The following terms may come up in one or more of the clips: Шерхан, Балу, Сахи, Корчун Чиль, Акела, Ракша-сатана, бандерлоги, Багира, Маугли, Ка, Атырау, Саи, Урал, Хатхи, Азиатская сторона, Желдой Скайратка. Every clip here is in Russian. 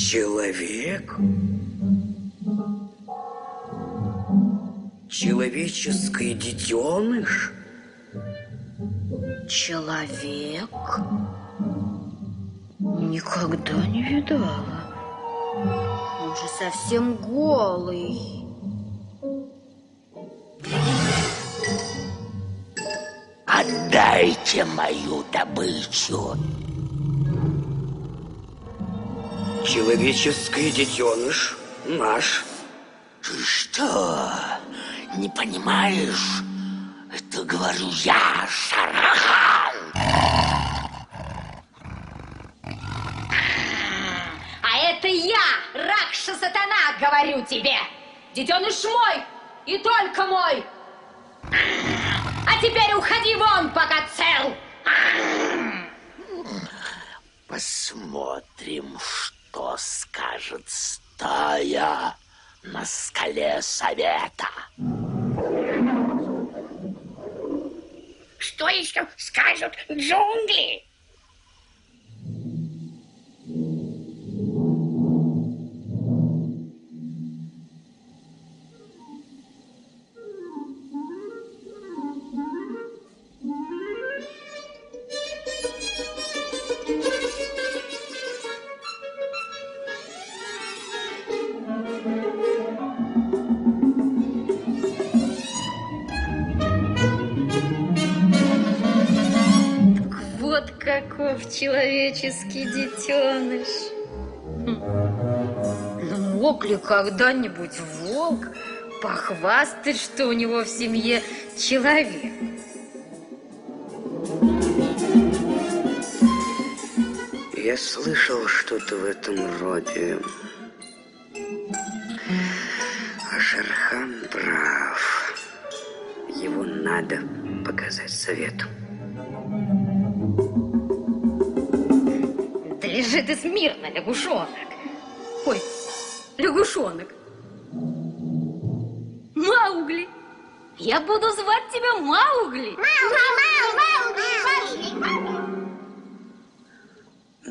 Человек? Человеческий детеныш? Человек? Никогда не видала. Он же совсем голый. Отдайте мою добычу. Человеческий детеныш наш. Ты что, не понимаешь? Это говорю я, Шерхан. А это я, Ракша-сатана, говорю тебе. Детеныш мой и только мой. А теперь уходи вон, пока цел. Посмотрим, что скажет стая на скале совета. Что еще скажут джунгли? Каков человеческий детеныш. Но мог ли когда-нибудь волк похвастать, что у него в семье человек? Я слышал что-то в этом роде. А Шерхан прав. Его надо показать совету. Лежи ты смирно, лягушонок. Ой, лягушонок. Маугли. Я буду звать тебя Маугли.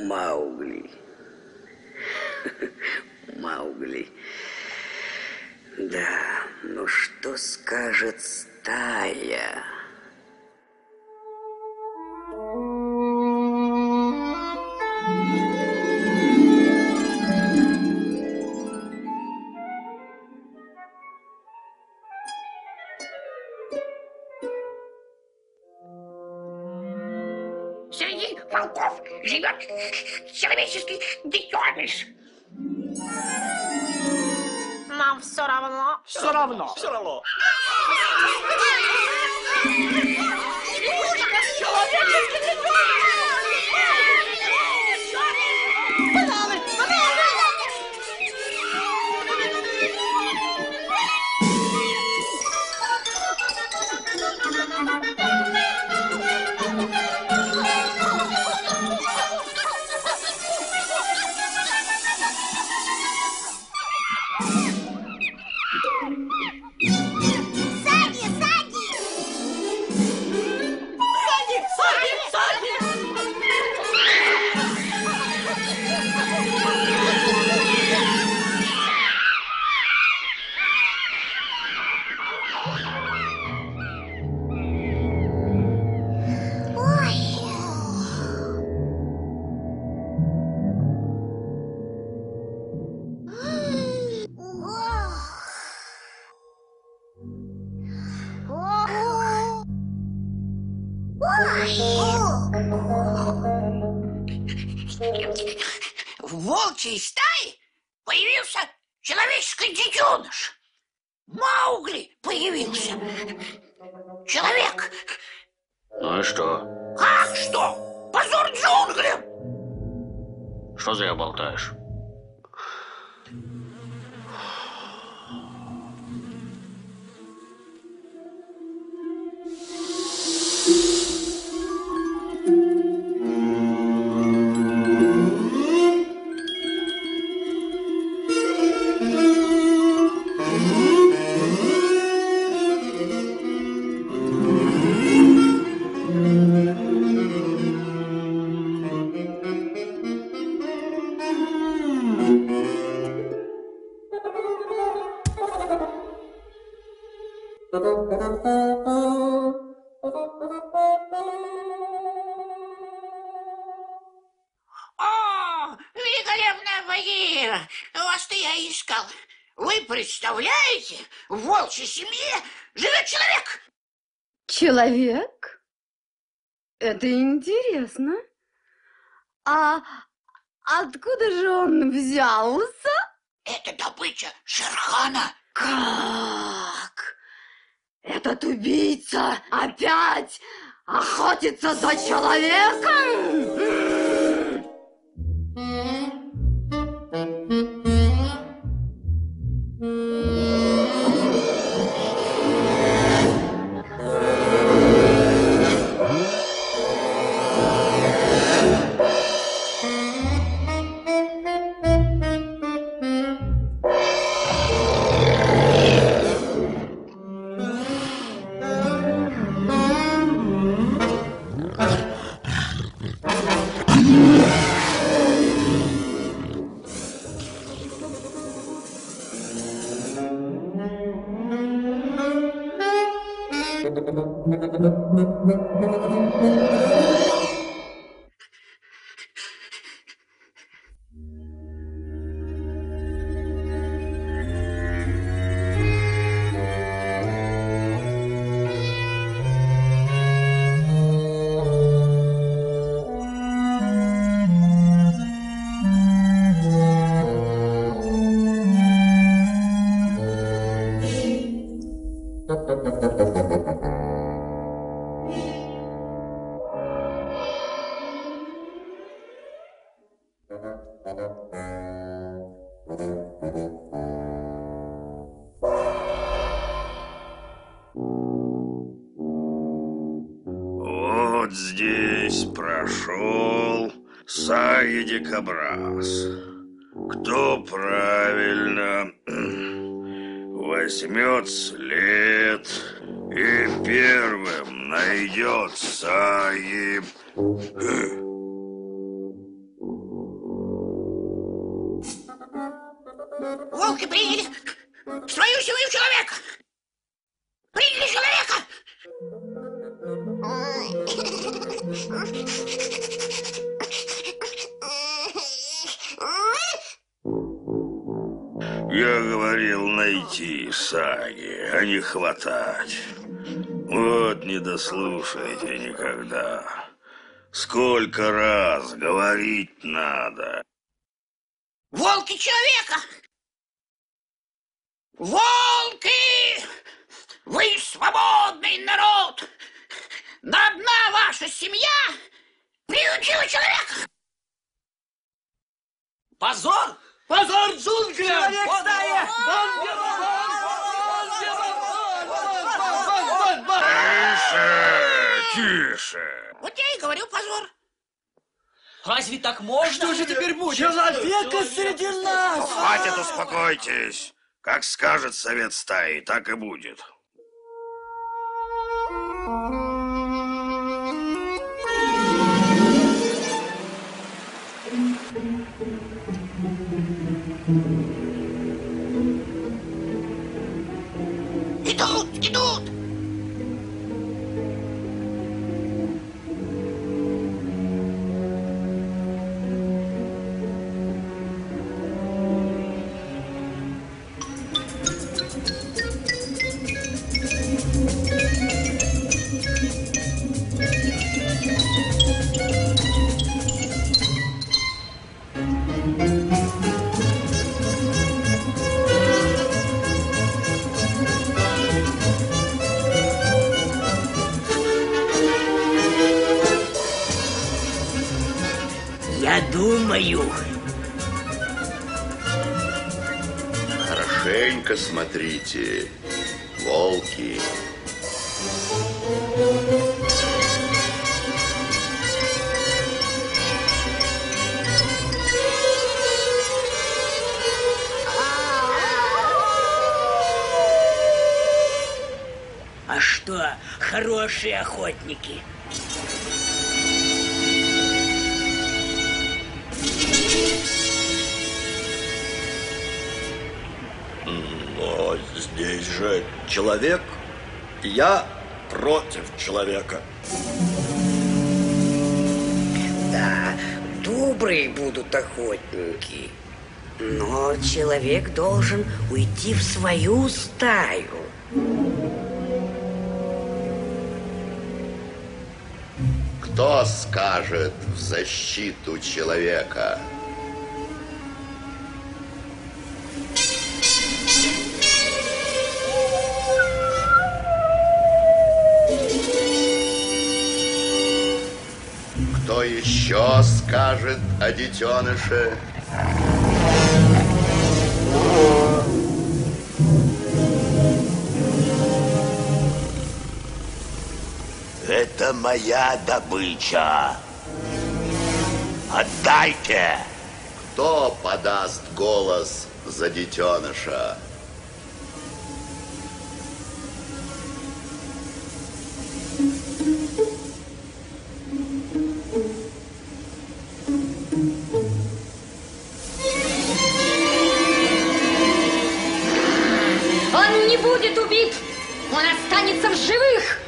Маугли. Маугли. Да, но что скажет стая? Среди волков живет человеческий детеныш. Нам все равно. Все равно. Все равно. В волчьей стае появился человеческий детеныш. Маугли появился. Человек. Ну и что? Как что? Позор джунглям! Что зря болтаешь? Багира, вас-то я искал. Вы представляете, в волчьей семье живет человек. Человек? Это интересно. А откуда же он взялся? Это добыча Шерхана. Как? Этот убийца опять охотится за человеком? Вот здесь прошел Саи-дикобраз. Кто правильно возьмет след и первым найдет Саи. Волки приняли свою семью. Я говорил найти саги, а не хватать. Вот не дослушайте никогда. Сколько раз говорить надо. Волки человека! Волки! Вы свободный народ! Но одна ваша семья приучила человека! Позор! Позор джунглям! Человек стая! Тише! Тише! Вот я и говорю позор! Разве так можно? Что же теперь будет? Человека среди нас! Хватит, успокойтесь! Как скажет совет стаи, так и будет. Идут, идут! Хорошенько смотрите, волки. А что, хорошие охотники? Здесь же человек, я против человека. Да, добрые будут охотники, но человек должен уйти в свою стаю. Кто скажет в защиту человека? Кто еще скажет о детеныше? Это моя добыча. Отдайте! Кто подаст голос за детеныша? Он останется в живых!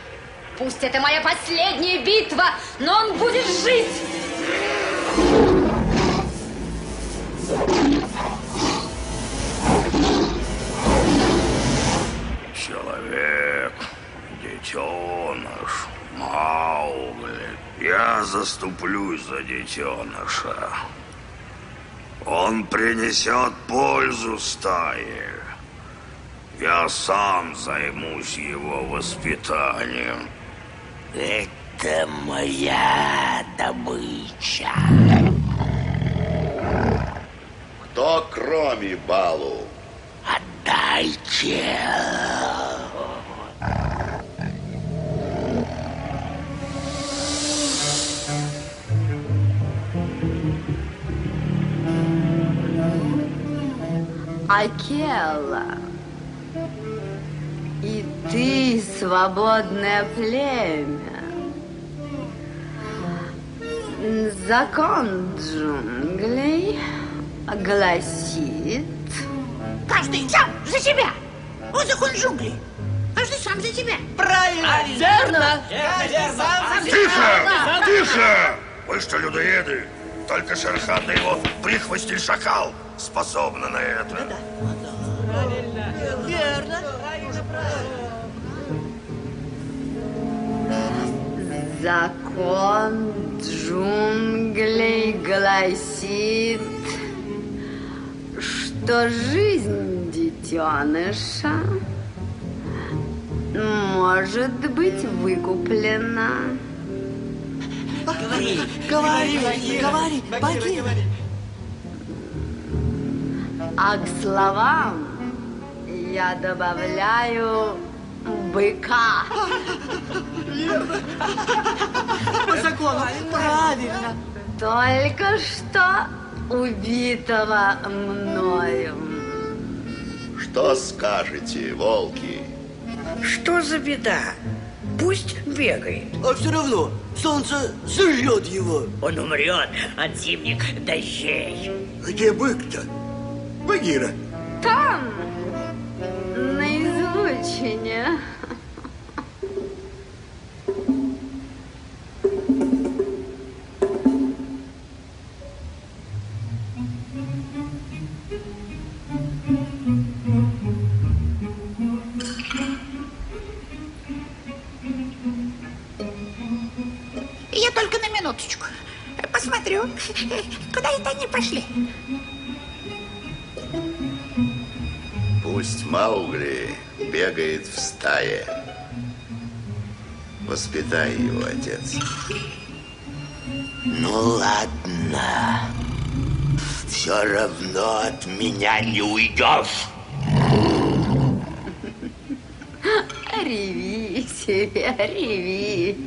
Пусть это моя последняя битва, но он будет жить! Человек, детеныш, Маугли. Я заступлюсь за детеныша. Он принесет пользу стае. Я сам займусь его воспитанием. Это моя добыча. Кто кроме Балу? Отдайте. Акела. И ты, свободное племя. Закон джунглей гласит... Каждый сам за себя. О, закон джунглей. Каждый сам. сам за себя. Правильно. Верно. Тише, тише. Вы что, людоеды? Только Шерхан да его прихвостень шакал способны на это. Да. Правильно. Верно. Закон джунглей гласит, что жизнь детеныша может быть выкуплена. Говори, говори, говори, Багира. А к словам я добавляю быка. По закону, правильно. Только что убитого мною. Что скажете, волки? Что за беда? Пусть бегает. А все равно солнце сожжет его. Он умрет от зимних дождей. Где бык-то? Багира. Там, на излучине. Я только на минуточку посмотрю, куда это они пошли. Пусть Маугли бегает в стае. Воспитай его, отец. Ну ладно. Все равно от меня не уйдешь. Реви себе, реви.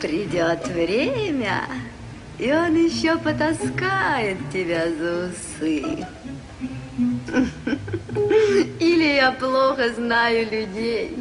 Придет время, и он еще потаскает тебя за усы. Или я плохо знаю людей.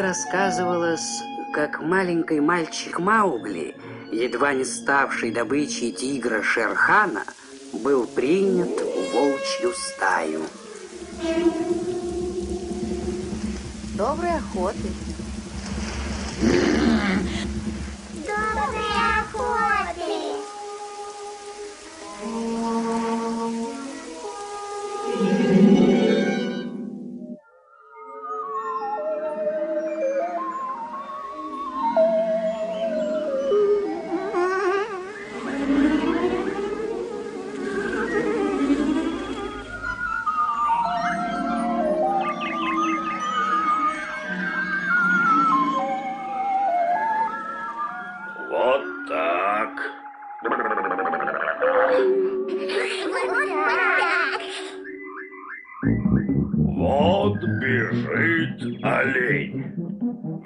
Рассказывалось, как маленький мальчик Маугли, едва не ставший добычей тигра Шерхана, был принят в волчью стаю. Доброй охоты! Доброй охоты!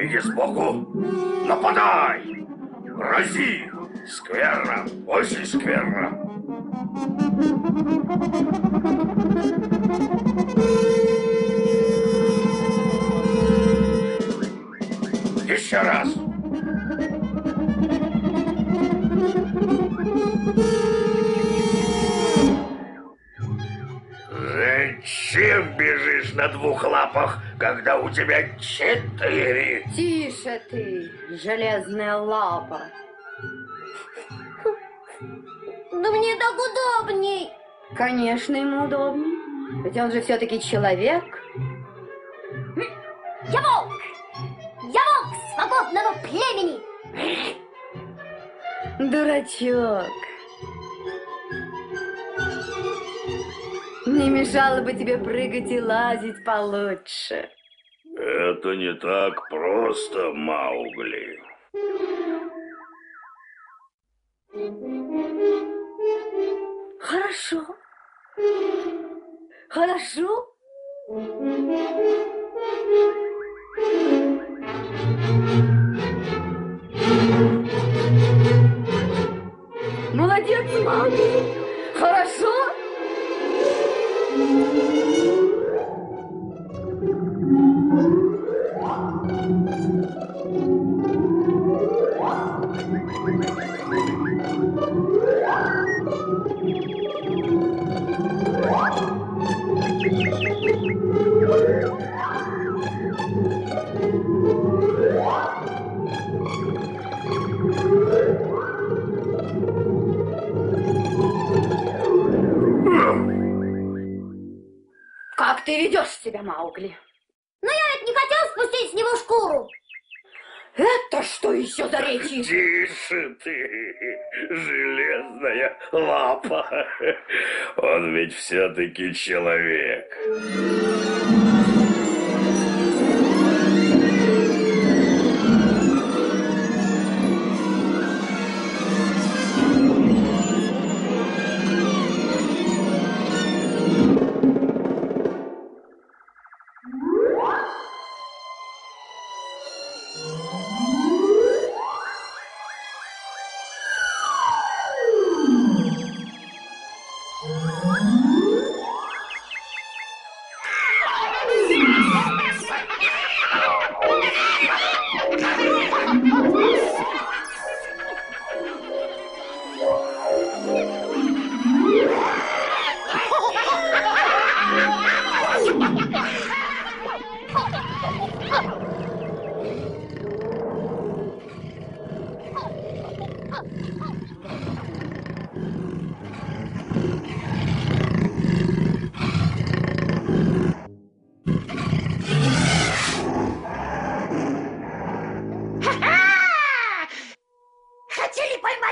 Беги сбоку, нападай! Рази! Скверно, очень скверно! еще раз. Зачем бежишь на двух лапах, когда у тебя 4? Тише ты, железная лапа. Да мне так удобней. Конечно, ему удобней. Ведь он же все-таки человек. Я волк! Я волк свободного племени! Дурачок! Не мешало бы тебе прыгать и лазить получше. Это не так просто, Маугли. Хорошо. Хорошо. Молодец, Маугли. Хорошо. Как ты ведешь себя, Маугли? Но я ведь не хотел спустить с него шкуру. Это что еще за речи? Тише ты, железная лапа. Он ведь все-таки человек.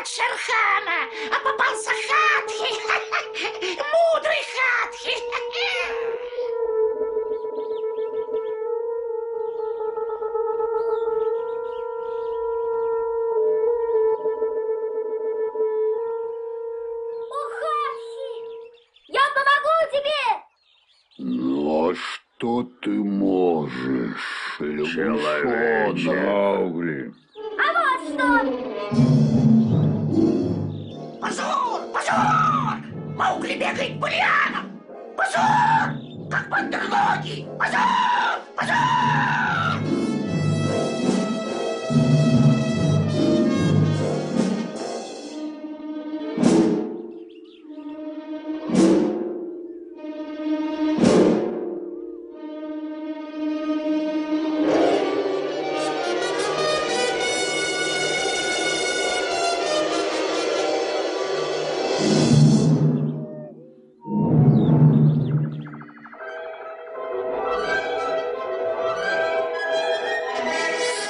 Шерхана, а попался Хатхи, мудрый Хатхи. О, Хатхи, я помогу тебе. Ну а что ты можешь, Маугли? А вот что. Позор! Позор! Маугли бегает по лианам! Позор! Как бандерлоги! Позор! Позор!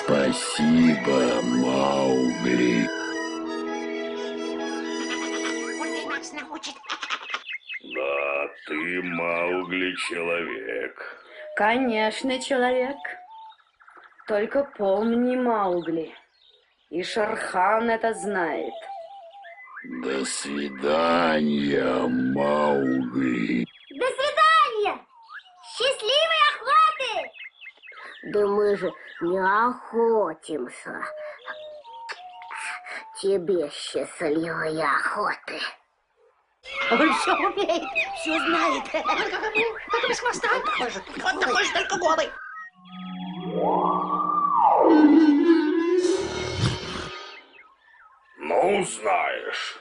Спасибо, Маугли. Он нас научит. Да, ты, Маугли, человек. Конечно, человек. Только помни, Маугли. И Шерхан это знает. До свидания, Маугли. До свидания! Счастливой охоты! Да мы же не охотимся. Тебе счастливой охоты. Он все умеет, все знает. Только без хвоста. Он такой же, только голый. узнаешь.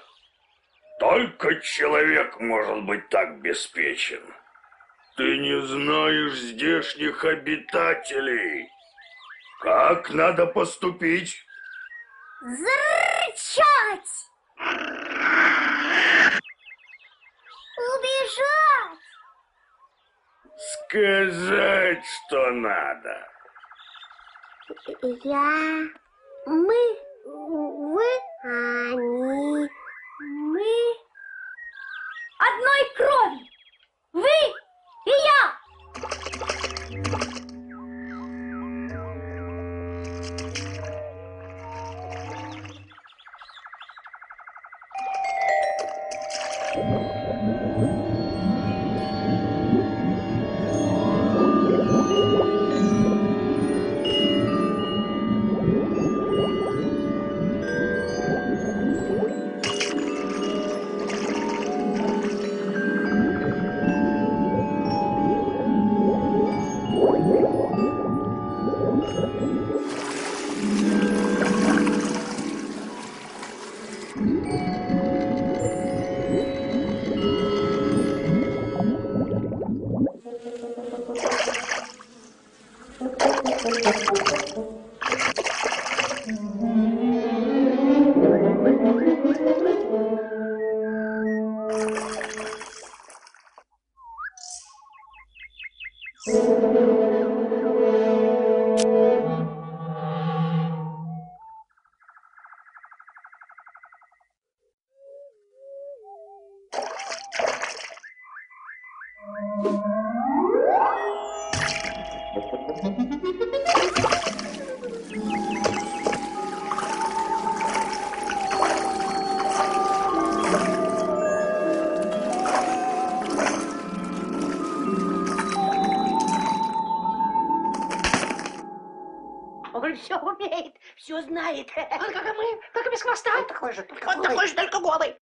Только человек может быть так беспечен. Ты не знаешь здешних обитателей. Как надо поступить? Зарычать! Убежать! Сказать, что надо. Я... Мы... Вы... Они... Мы... Одной крови! Вы и я! Знает. Он как и мы, только без хвоста. Он такой же, только голый.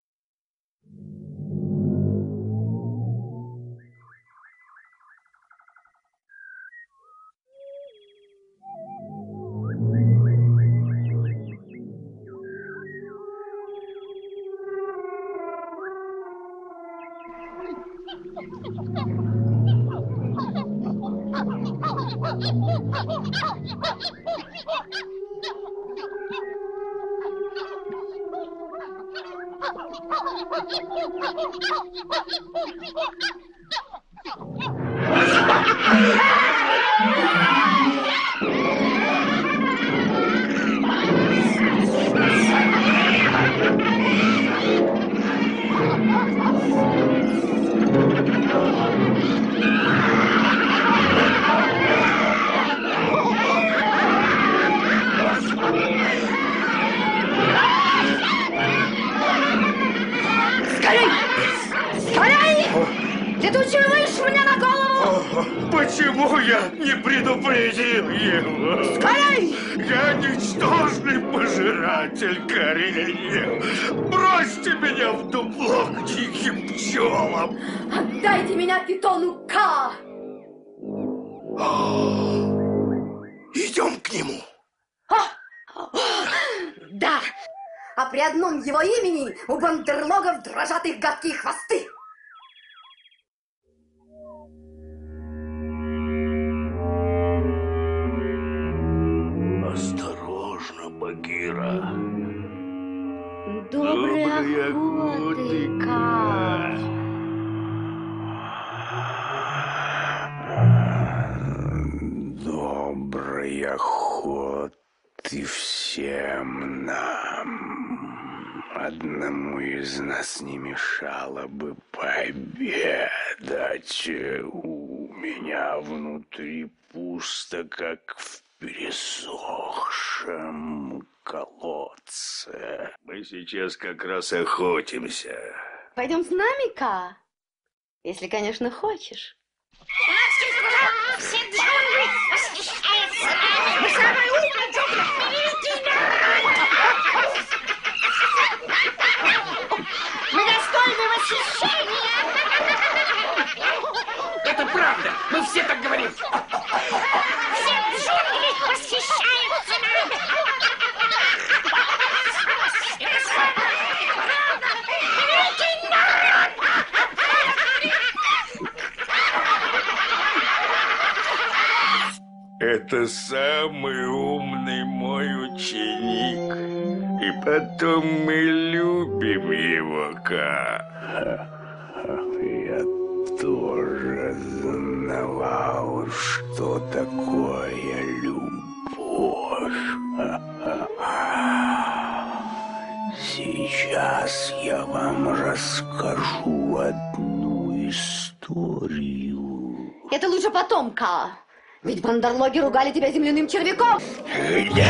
Как в пересохшем колодце. Мы сейчас как раз охотимся. Пойдем с нами, Ка? Если, конечно, хочешь. Мы достойны восхищения! Это правда! Мы все так говорим! Восхищается нами! Это самый умный мой ученик. И потом мы любим его, Ка. Я тоже знавал, что такое любовь. Сейчас я вам расскажу одну историю. Это лучше потом, Ка. Ведь бандерлоги ругали тебя земляным червяком. Где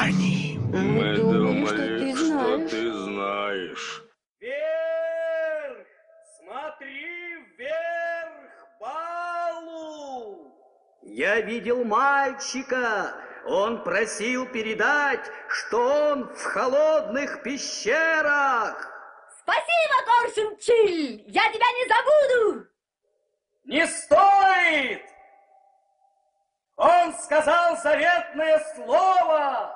они? Мы думали, что ты знаешь. Вверх! Смотри вверх, Балу! Я видел мальчика. Он просил передать, что он в холодных пещерах. Спасибо, Корчун Чиль! Я тебя не забуду! Не стоит! Он сказал заветное слово!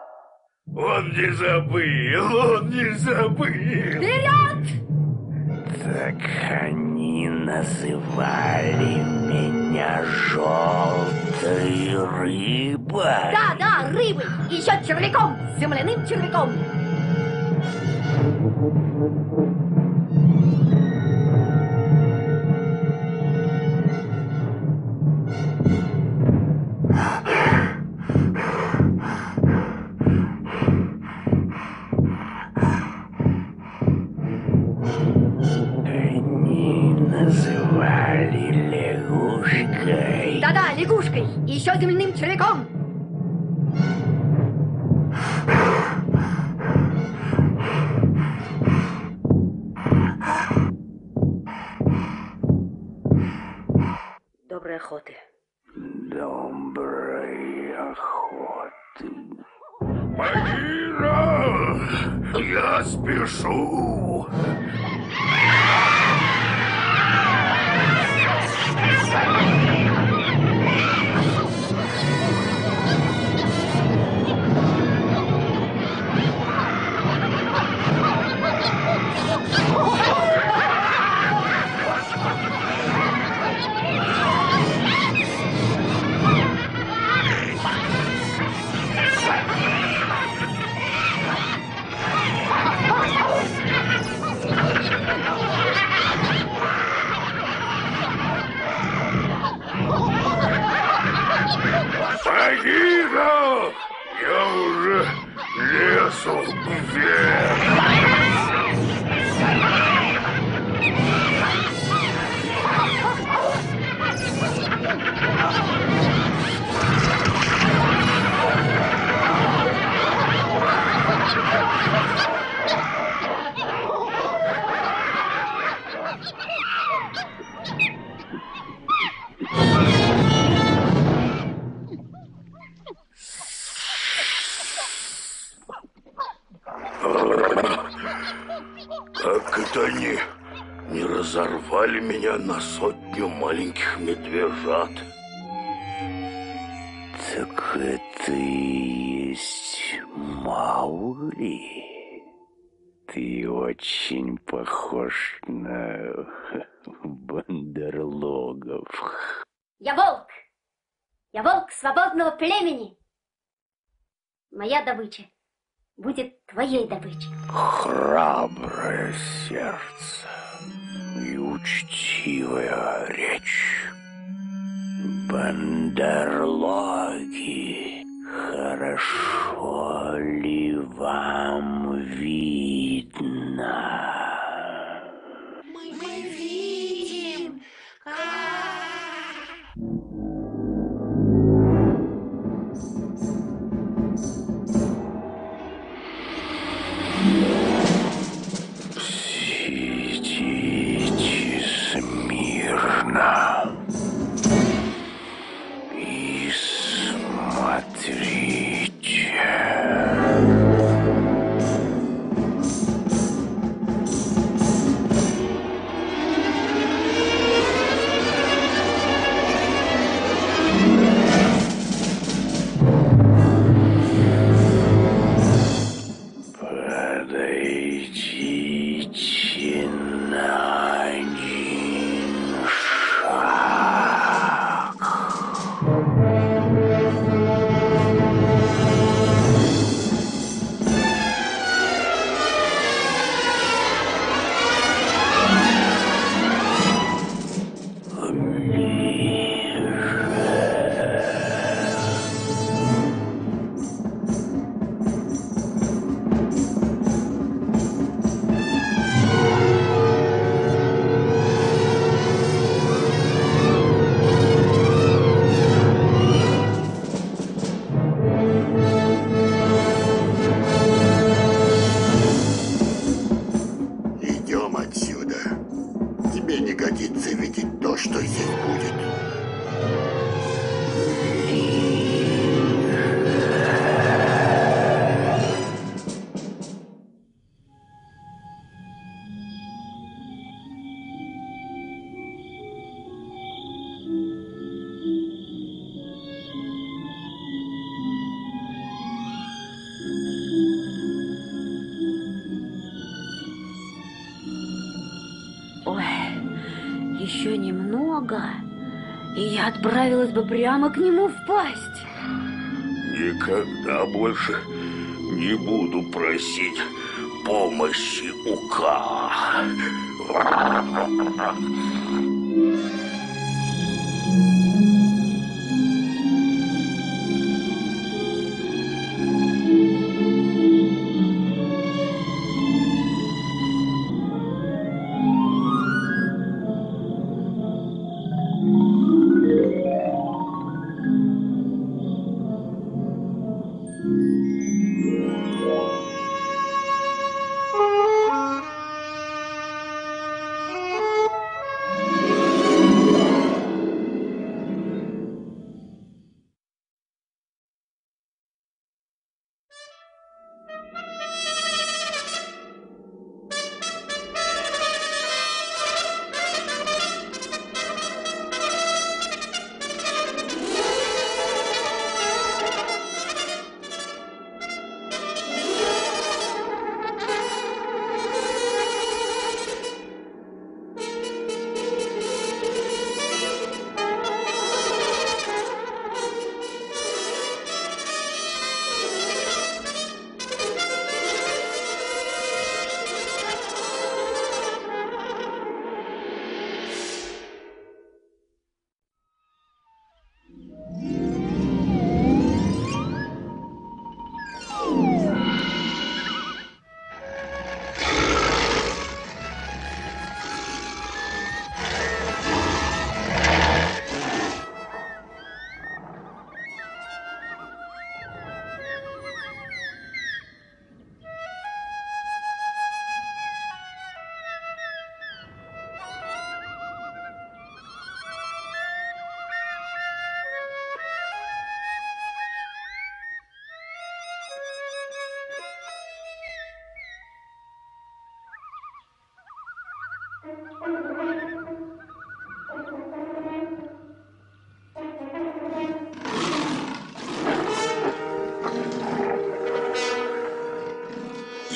Он не забыл, он не забыл! Вперед! Так они называли меня желтой рыбой. Да, рыбой. И еще червяком, земляным червяком. И еще земляным червяком. Доброй охоты. Доброй охоты. Багира, я спешу. Багира, я уже лезу вверх. Как это они не разорвали меня на 100 маленьких медвежат? Так это и есть Маугли. Ты очень похож на бандерлогов. Я волк. Я волк свободного племени. Моя добыча будет твоей добычей. Храброе сердце и учтивая речь. Бандерлоги, хорошо ли вам видно? Мы видим. Сидите смирно и смотрите. врага, и я отправилась бы прямо к нему в пасть. Никогда больше не буду просить помощи у Ка.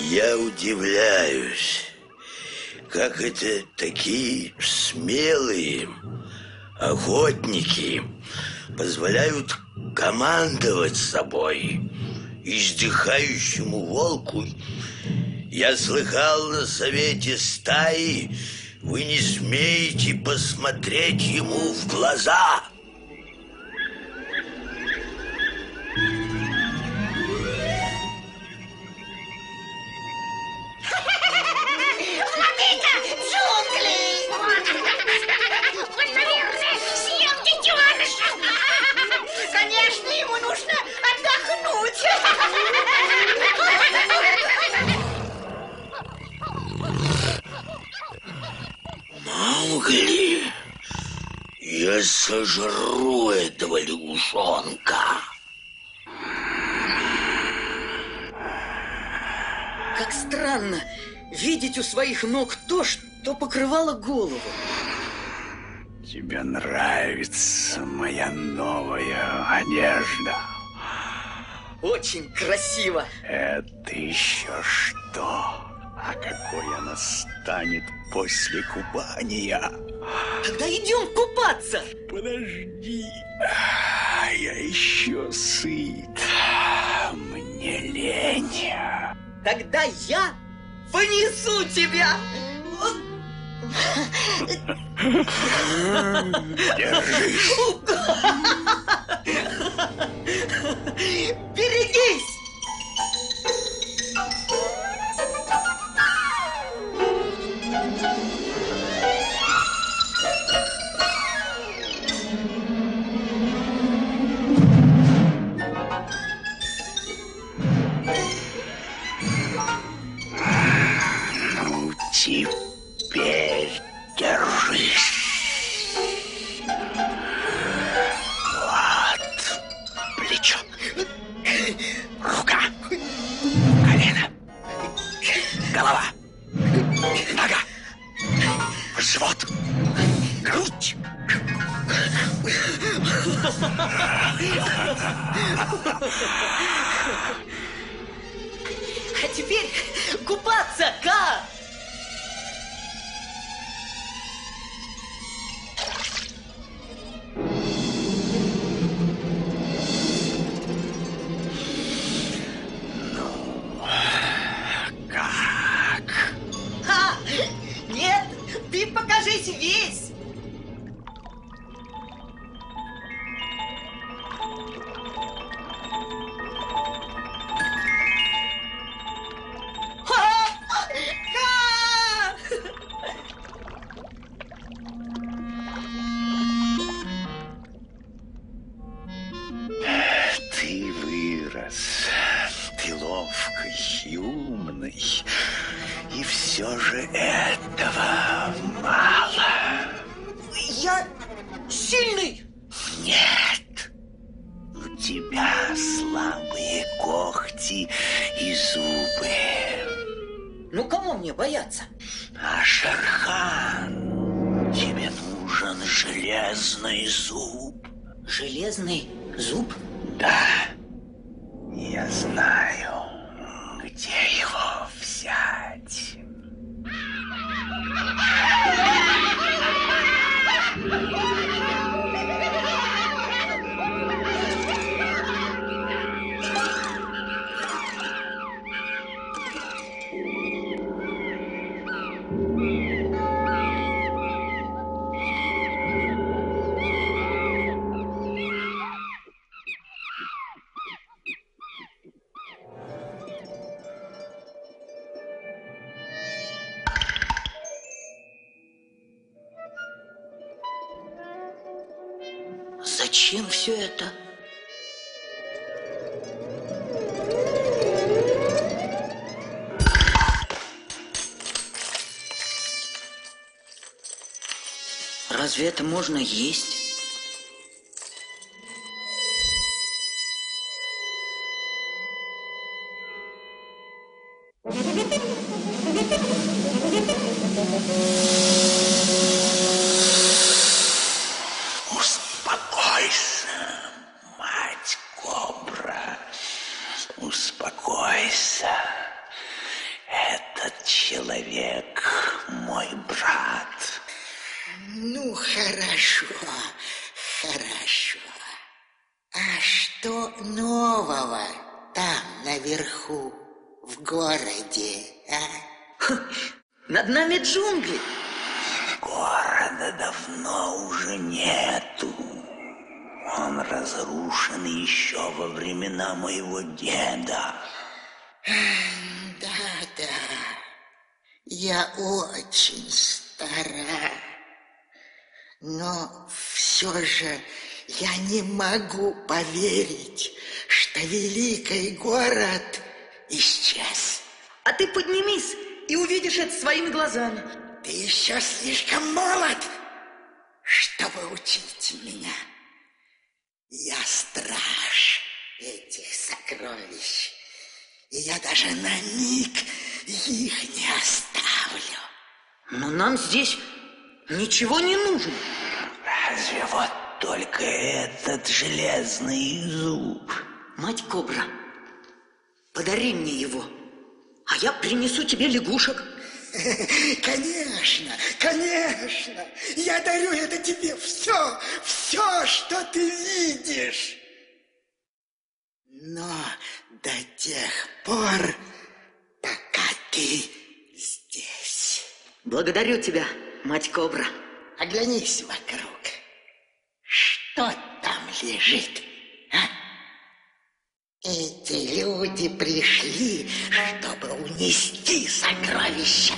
Я удивляюсь, как это такие смелые охотники позволяют командовать собой издыхающему волку. Я слыхал на совете стаи, вы не смеете посмотреть ему в глаза. Сожру этого лягушонка. Как странно видеть у своих ног то, что покрывало голову. Тебе нравится моя новая одежда? Очень красиво. Это еще что? А какой она станет после купания? Тогда идем купаться! Подожди, я еще сыт. Мне лень. Тогда я понесу тебя! Держись! Берегись! Теперь держись. Вот плечо, рука, колено, голова, нога, живот, грудь. А теперь купаться, Ка! рассказ. Ты ловкий и умный, и все же этого мало. Я сильный? Нет. У тебя слабые когти и зубы. Ну, кому мне бояться? А Шерхан, тебе нужен железный зуб. Железный зуб? Да. Я знаю, где его взять. Зачем все это? Разве это можно есть? Я не могу поверить, что великий город исчез. А ты поднимись и увидишь это своими глазами. Ты еще слишком молод, чтобы учить меня. Я страж этих сокровищ, и я даже на миг их не оставлю. Но нам здесь ничего не нужно. Разве вот только этот железный зуб? Мать Кобра, подари мне его, а я принесу тебе лягушек. Конечно, конечно, я дарю это тебе все, все, что ты видишь. Но до тех пор, пока ты здесь. Благодарю тебя, мать Кобра. Оглянись вокруг. Что там лежит, а? Эти люди пришли, чтобы унести сокровища.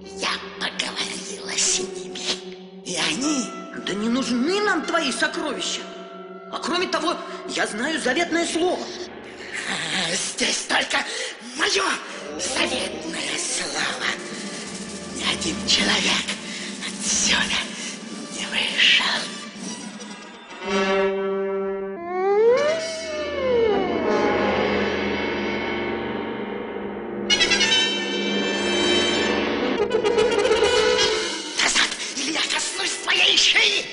Я поговорила с ними, и они... Да не нужны нам твои сокровища. А кроме того, я знаю заветное слово. Здесь только мое заветное слово. Ни один человек отсюда не вышел. Назад, или я коснусь твоей шеи!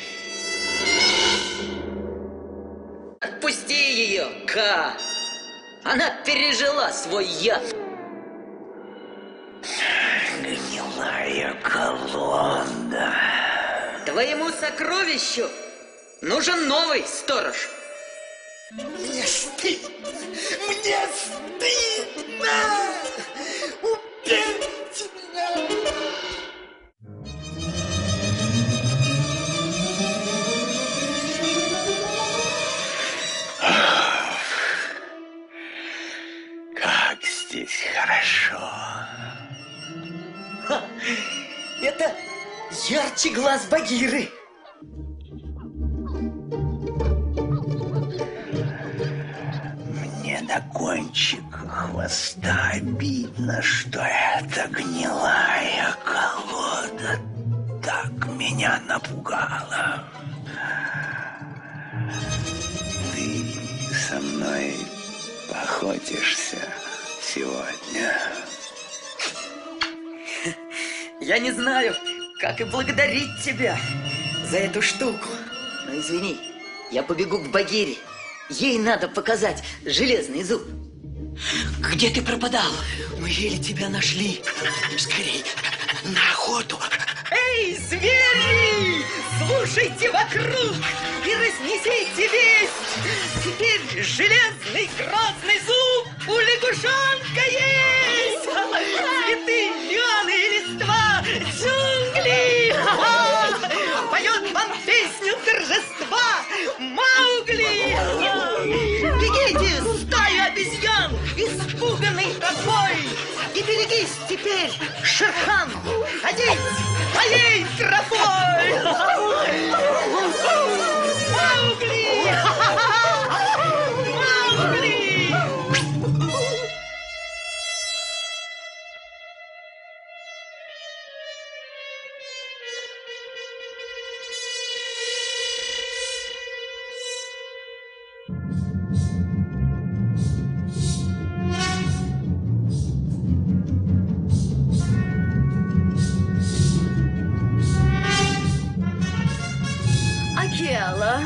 Отпусти ее, Ка! Она пережила свой яд. Гнилая колонна. Твоему сокровищу нужен новый сторож. Мне стыдно! Мне стыдно! Убейте меня! Как здесь хорошо! Ха, это ярче глаз Багиры! До кончик хвоста обидно, что эта гнилая колода так меня напугала. Ты со мной поохотишься сегодня. Я не знаю, как и благодарить тебя за эту штуку. Но извини, я побегу к Багире. Ей надо показать железный зуб. Где ты пропадал? Мы еле тебя нашли. Скорей, на охоту. Эй, звери! Слушайте вокруг и разнесите весть. Теперь железный грозный зуб у лягушонка есть. Цветы, лианы и листва, джунгли. Поет вам песню торжества Маугли. Бегите, стая обезьян, испуганный тобой. И берегись теперь, Шерхан, ходить моей тропой. Маугли! Маугли! Акела,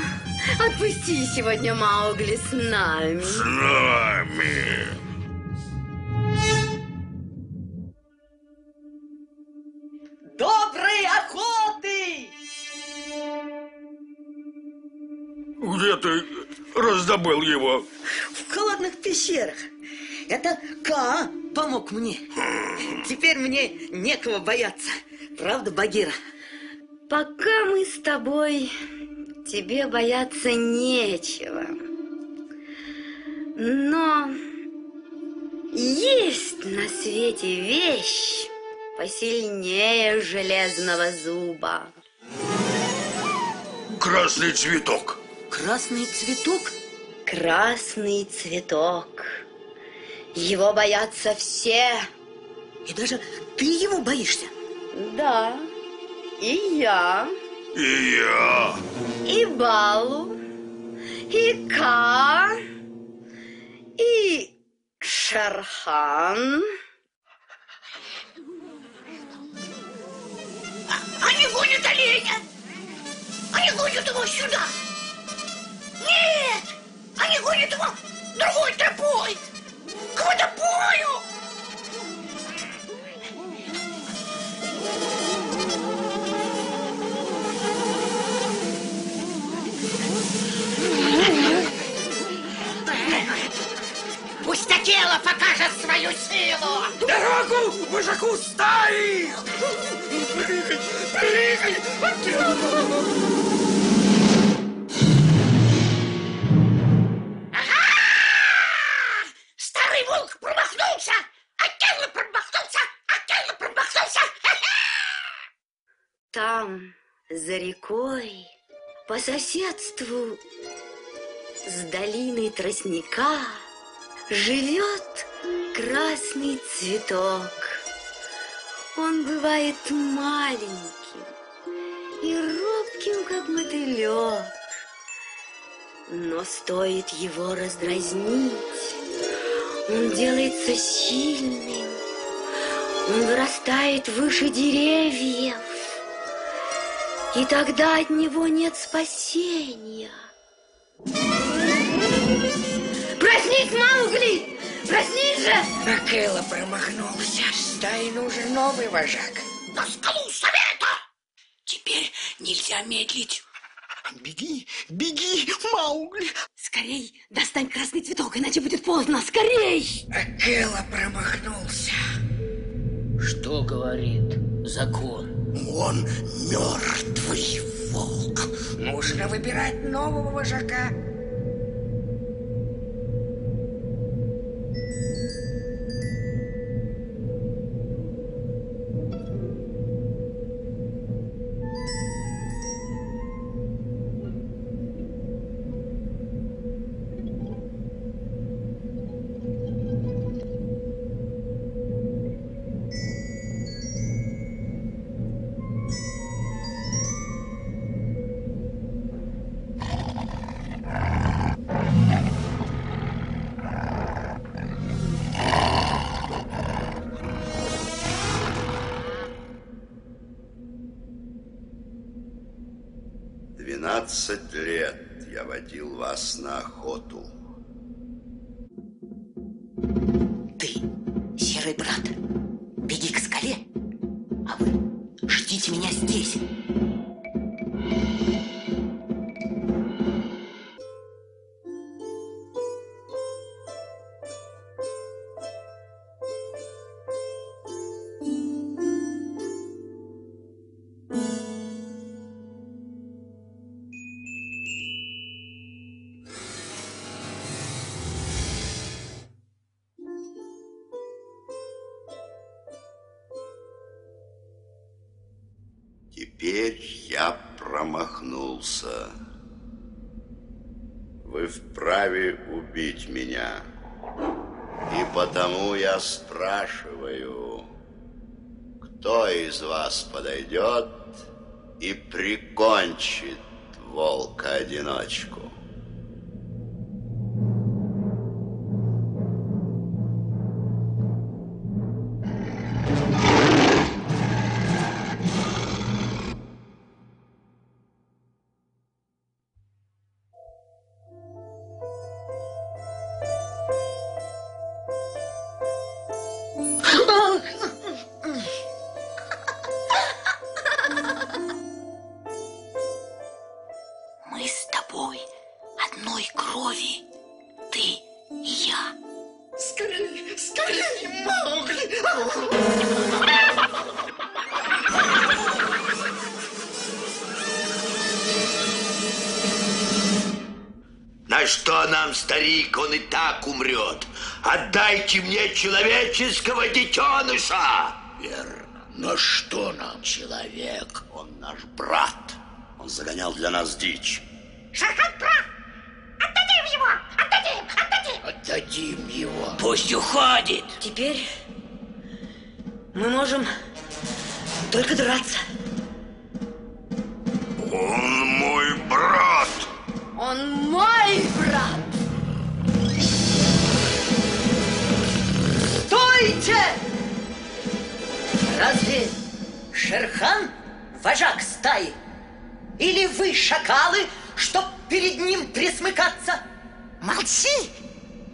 отпусти сегодня Маугли с нами. С нами. Доброй охоты! Где ты раздобыл его? В холодных пещерах. Это Ка помог мне. Теперь мне некого бояться. Правда, Багира? Пока мы с тобой, тебе бояться нечего. Но есть на свете вещь посильнее железного зуба. Красный цветок. Красный цветок? Красный цветок. Его боятся все. И даже ты его боишься? Да. И я. И я. И Балу. И Ка. И Шерхан. Они гонят оленя. Они гонят его сюда. Нет. Они гонят его другой тропой. К водопою. Пусть Акела покажет свою силу! Дорогу вожаку стаи! Прыгай! Прыгай! Акела! Ага! Старый волк промахнулся! Акела промахнулся! Акела промахнулся! Там, за рекой, по соседству с долиной тростника живет красный цветок. Он бывает маленьким и робким, как мотылек. Но стоит его раздразнить, он делается сильным. Он вырастает выше деревьев, и тогда от него нет спасения. Проснись, Маугли! Проснись же! Акела промахнулся. Стае нужен новый вожак. На скалу совета! Теперь нельзя медлить. Беги, беги, Маугли! Скорей достань красный цветок, иначе будет поздно. Скорей! Акела промахнулся. Что говорит закон? Он мертвый волк. Нужно выбирать нового вожака. 15 лет я водил вас на охоту. Ты, серый брат, беги к скале, а вы ждите меня здесь. Теперь я промахнулся. Вы вправе убить меня. И потому я спрашиваю, кто из вас подойдет и прикончит волка-одиночку? Мне человеческого детеныша! Верно. Но что нам человек? Он наш брат. Он загонял для нас дичь. Шерхан прав. Отдадим его! Отдадим! Отдадим! Отдадим его. Пусть уходит. Теперь мы можем только драться. Он мой брат. Он мой брат. Разве Шерхан вожак стаи? Или вы, шакалы, чтоб перед ним присмыкаться? Молчи,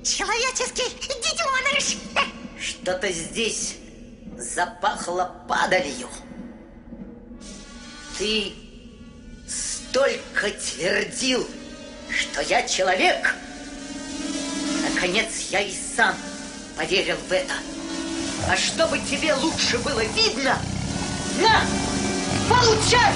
человеческий детеныш! Что-то здесь запахло падалью. Ты столько твердил, что я человек. Наконец, я и сам поверил в это. А чтобы тебе лучше было видно, на, получай!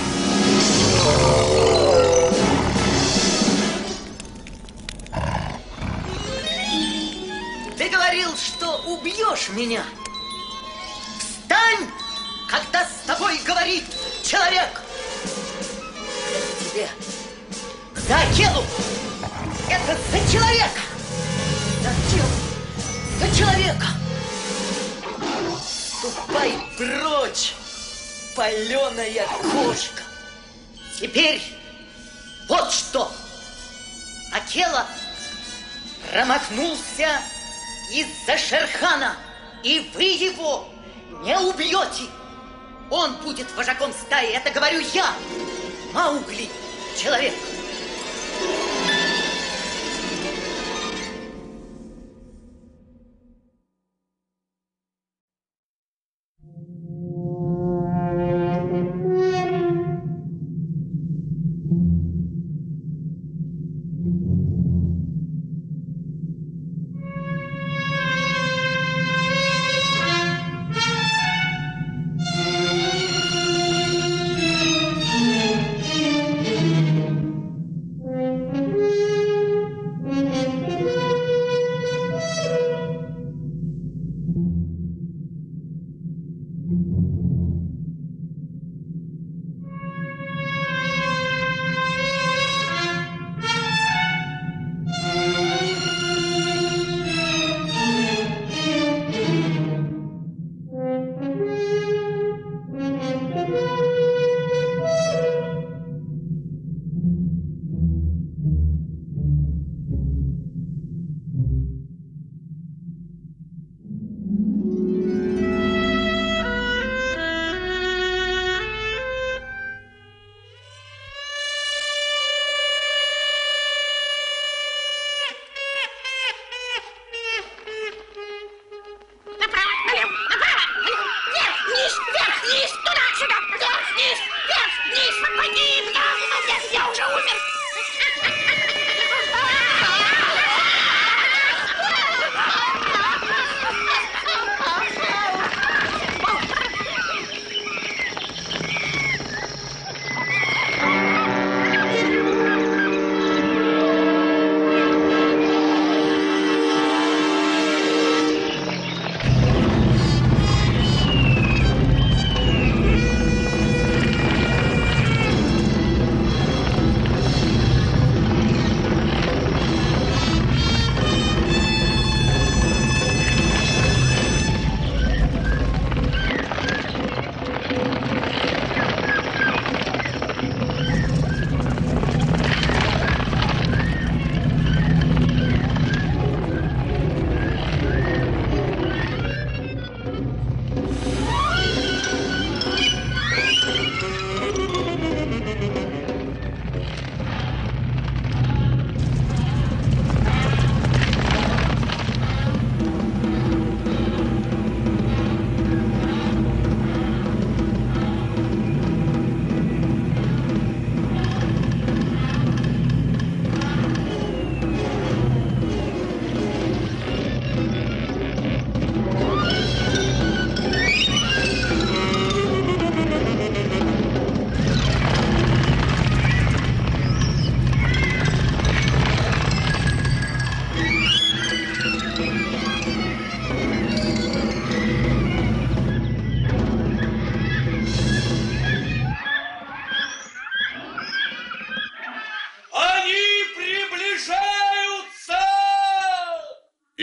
Ты говорил, что убьешь меня. Встань, когда с тобой говорит человек. Это тебе за Акелу. Это за человека. За Акелу. За человека. Ступай прочь, паленая кошка. Теперь вот что. Акела промахнулся из-за Шерхана, и вы его не убьете. Он будет вожаком стаи, это говорю я. Маугли, человек.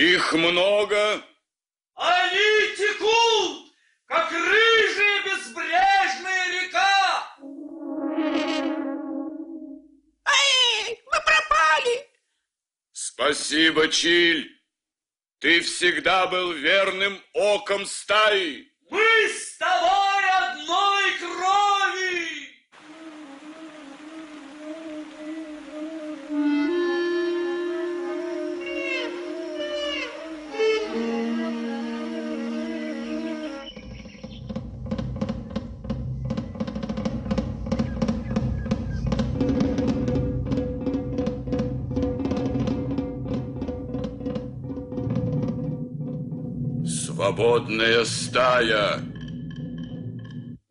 Их много. Они текут, как рыжая безбрежная река. Эй, мы пропали. Спасибо, Чиль. Ты всегда был верным оком стаи. Мы с тобой одной крови. Свободная стая.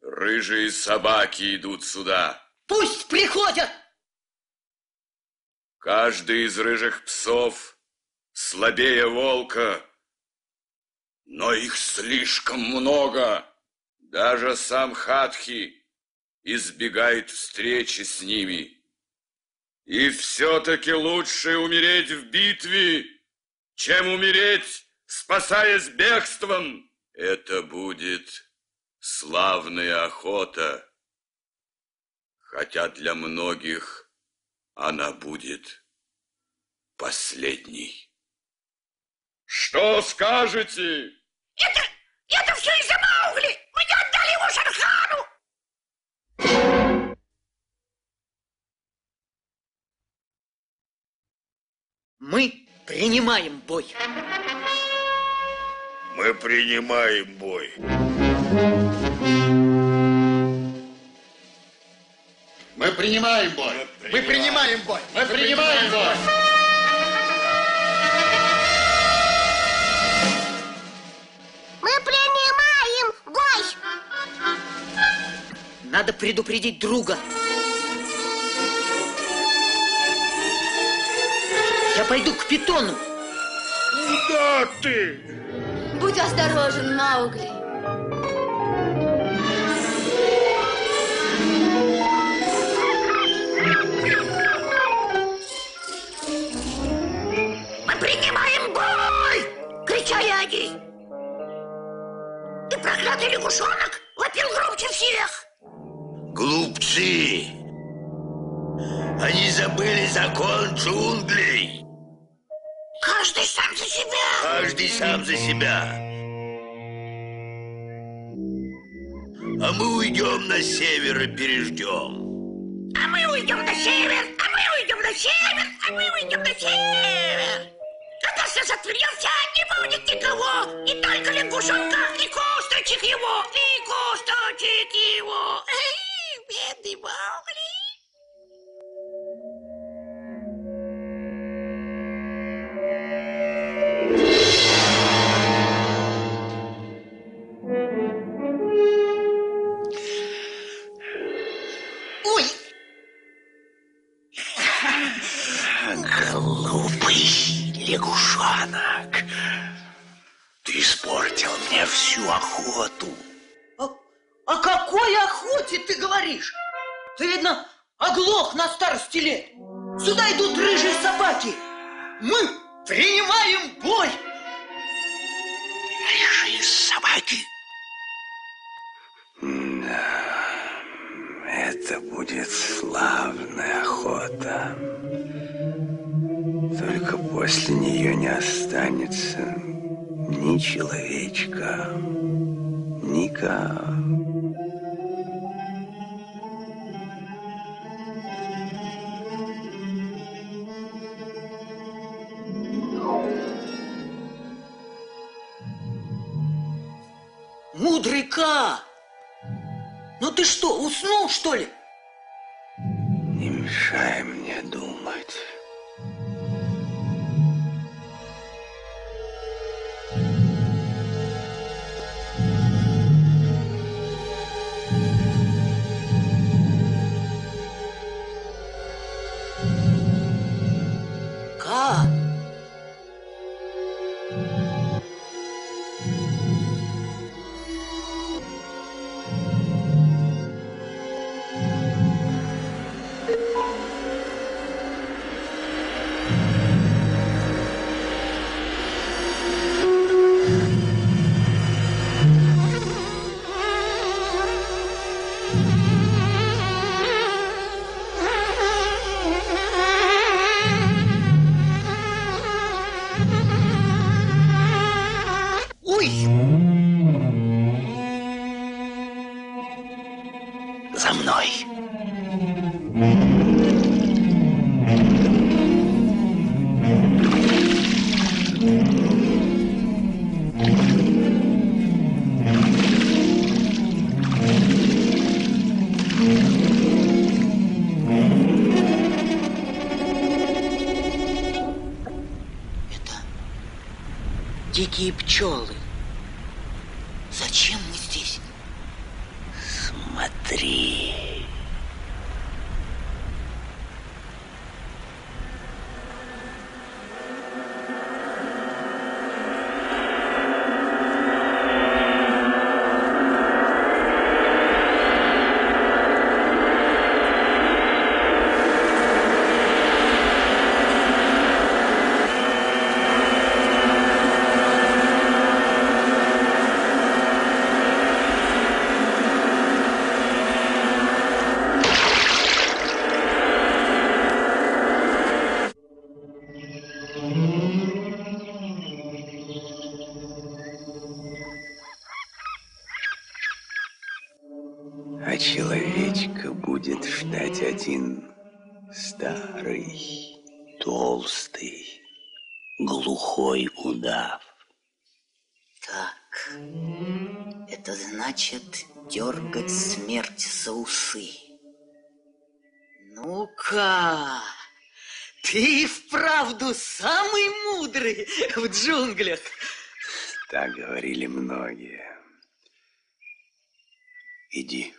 Рыжие собаки идут сюда. Пусть приходят. Каждый из рыжих псов слабее волка, но их слишком много. Даже сам Хатхи избегает встречи с ними. И все-таки лучше умереть в битве, чем умереть, спасаясь бегством. Это будет славная охота, хотя для многих она будет последней. Что скажете? Это все из-за Маугли! Мы не отдали его Шерхану! Мы принимаем бой. Мы принимаем бой. Мы принимаем бой. Мы принимаем бой. Мы принимаем бой. Мы принимаем бой. Надо предупредить друга. Я пойду к питону. Куда ты? Будь осторожен, Маугли. Мы принимаем бой! Кричали они. Ты, проклятый лягушонок, вопил громче всех. Глупцы! Они забыли закон джунглей. Каждый сам за себя! Каждый сам за себя! А мы уйдем на север и переждем! А мы уйдем на север! А мы уйдем на север! А мы уйдем на север! Когда все сотворился, не будет никого! И только лягушонка, и косточек его! И косточек его! Эй, бедный Маугли! Лягушонок, ты испортил мне всю охоту. О какой охоте ты говоришь? Ты, видно, оглох на старости лет. Сюда идут рыжие собаки. Мы принимаем бой. Рыжие собаки? Да, это будет славная охота. Только после нее не останется ни человечка, ни Ка. Мудрый Ка! Ну ты что, уснул, что ли? Не мешай мне думать. Малыш! За мной! Дикие пчелы. Зачем мы здесь? Смотри. Один старый, толстый, глухой удав. Так, это значит дергать смерть за усы. Ну-ка, ты вправду самый мудрый в джунглях. Так говорили многие. Иди.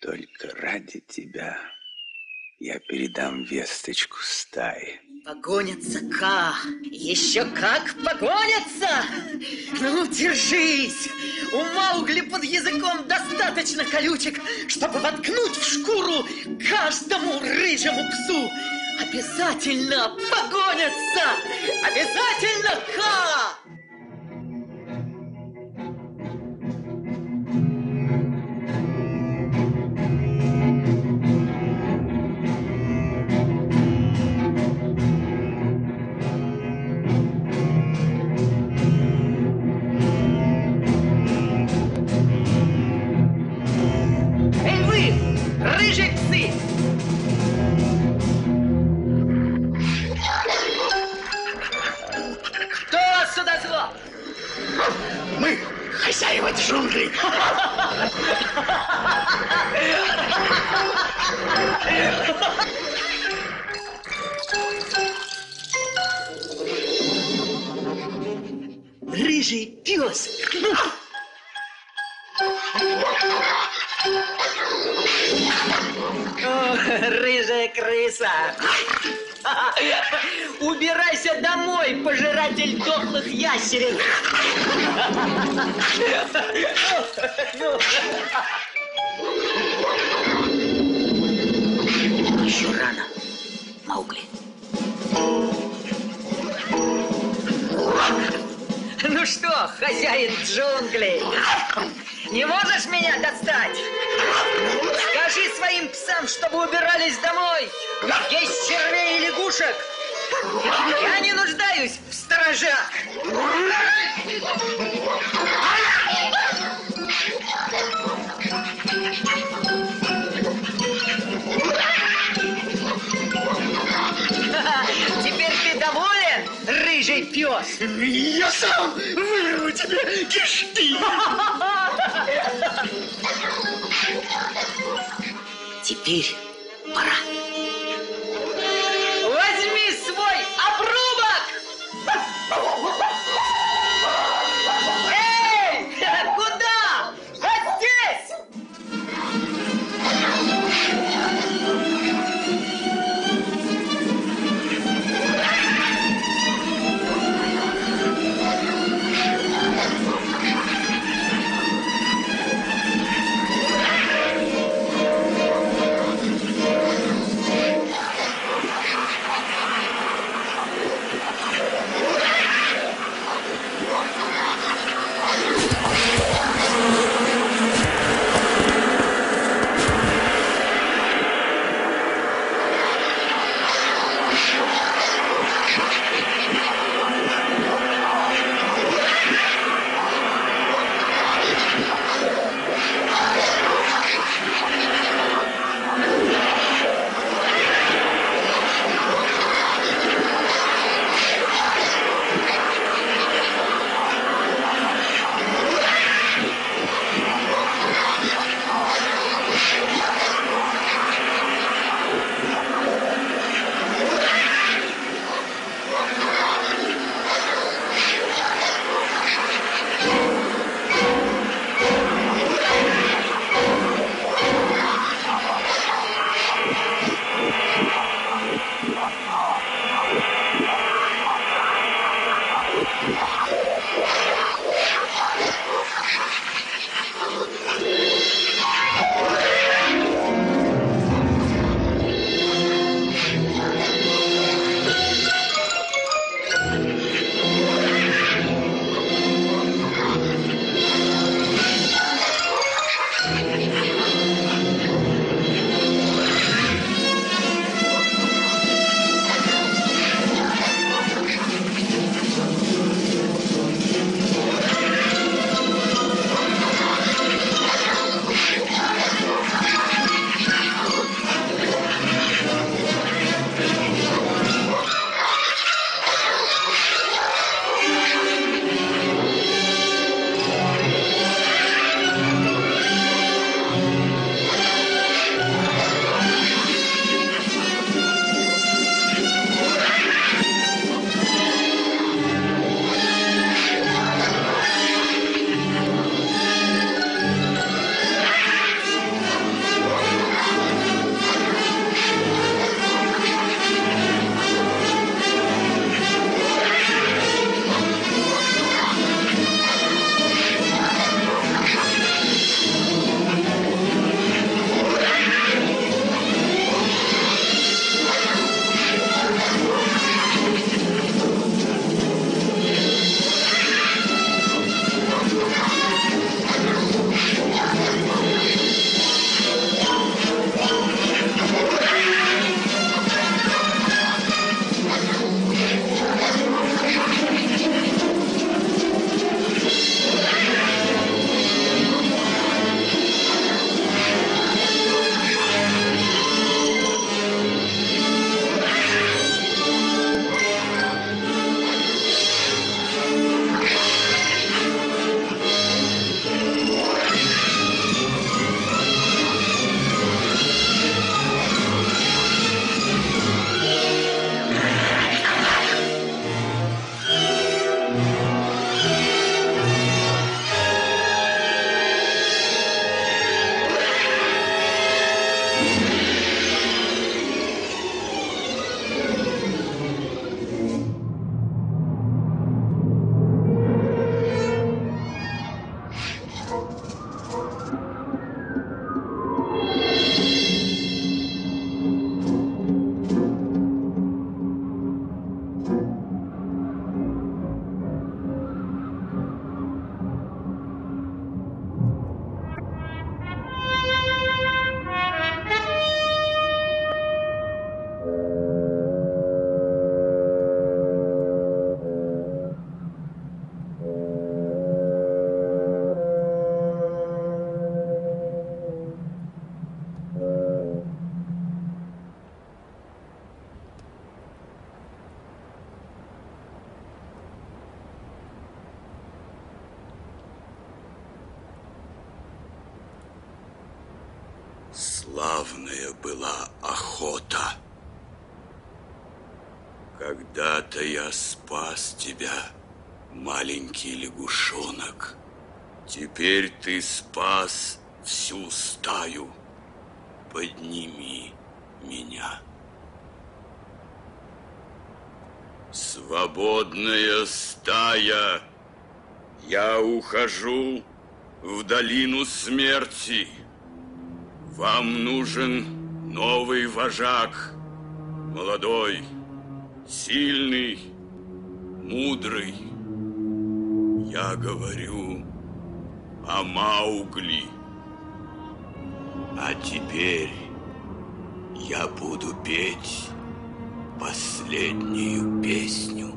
Только ради тебя я передам весточку стаи. Погонятся, Ка! Еще как погонятся! Ну, держись! У Маугли под языком достаточно колючек, чтобы воткнуть в шкуру каждому рыжему псу! Обязательно погонятся! Обязательно, Ка! Славная была охота. Когда-то я спас тебя, маленький лягушонок. Теперь ты спас всю стаю. Подними меня. Свободная стая, я ухожу в долину смерти. Вам нужен новый вожак, молодой, сильный, мудрый. Я говорю о Маугли. А теперь я буду петь последнюю песню.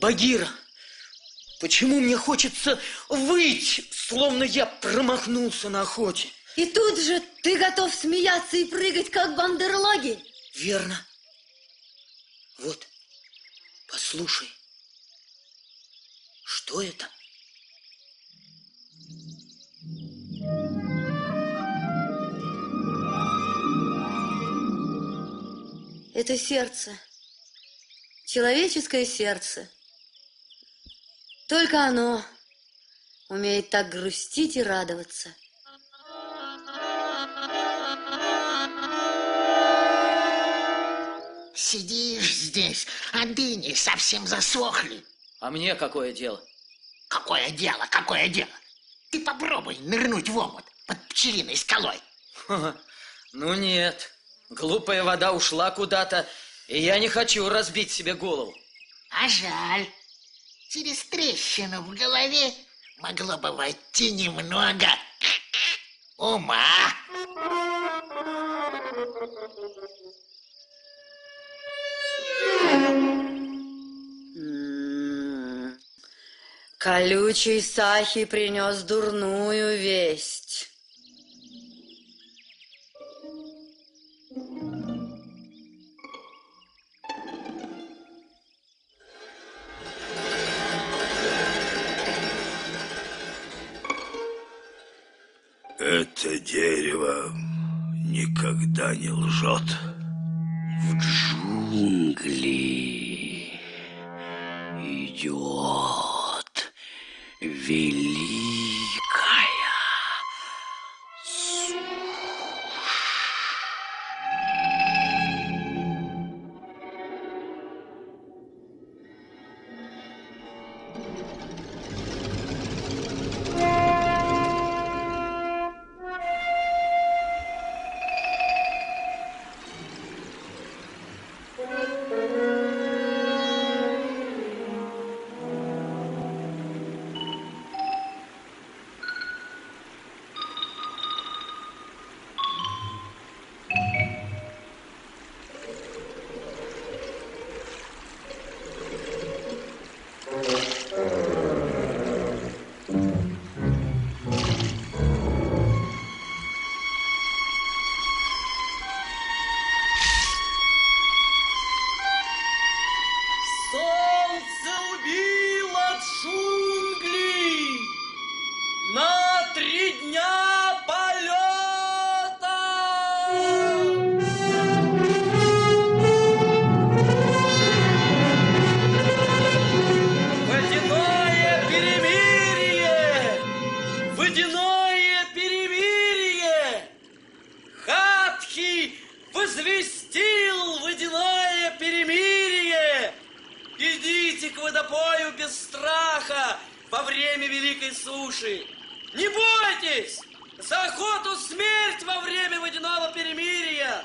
Багира, почему мне хочется выть, словно я промахнулся на охоте? И тут же ты готов смеяться и прыгать, как бандерлоги? Верно. Вот, послушай. Что это? Это сердце. Человеческое сердце. Только оно умеет так грустить и радоваться. Сидишь здесь, а дыни совсем засохли. А мне какое дело? Какое дело, какое дело? Ты попробуй нырнуть в омут под пчелиной скалой. Ну нет, глупая вода ушла куда-то, и я не хочу разбить себе голову. А жаль. Через трещину в голове могло бы войти немного ума. Колючий Сахи принес дурную весть. Это дерево никогда не лжет. В джунгли идет великая сушь. Хатхи возвестил водяное перемирие. Идите к водопою без страха во время великой суши. Не бойтесь! За охоту смерть во время водяного перемирия!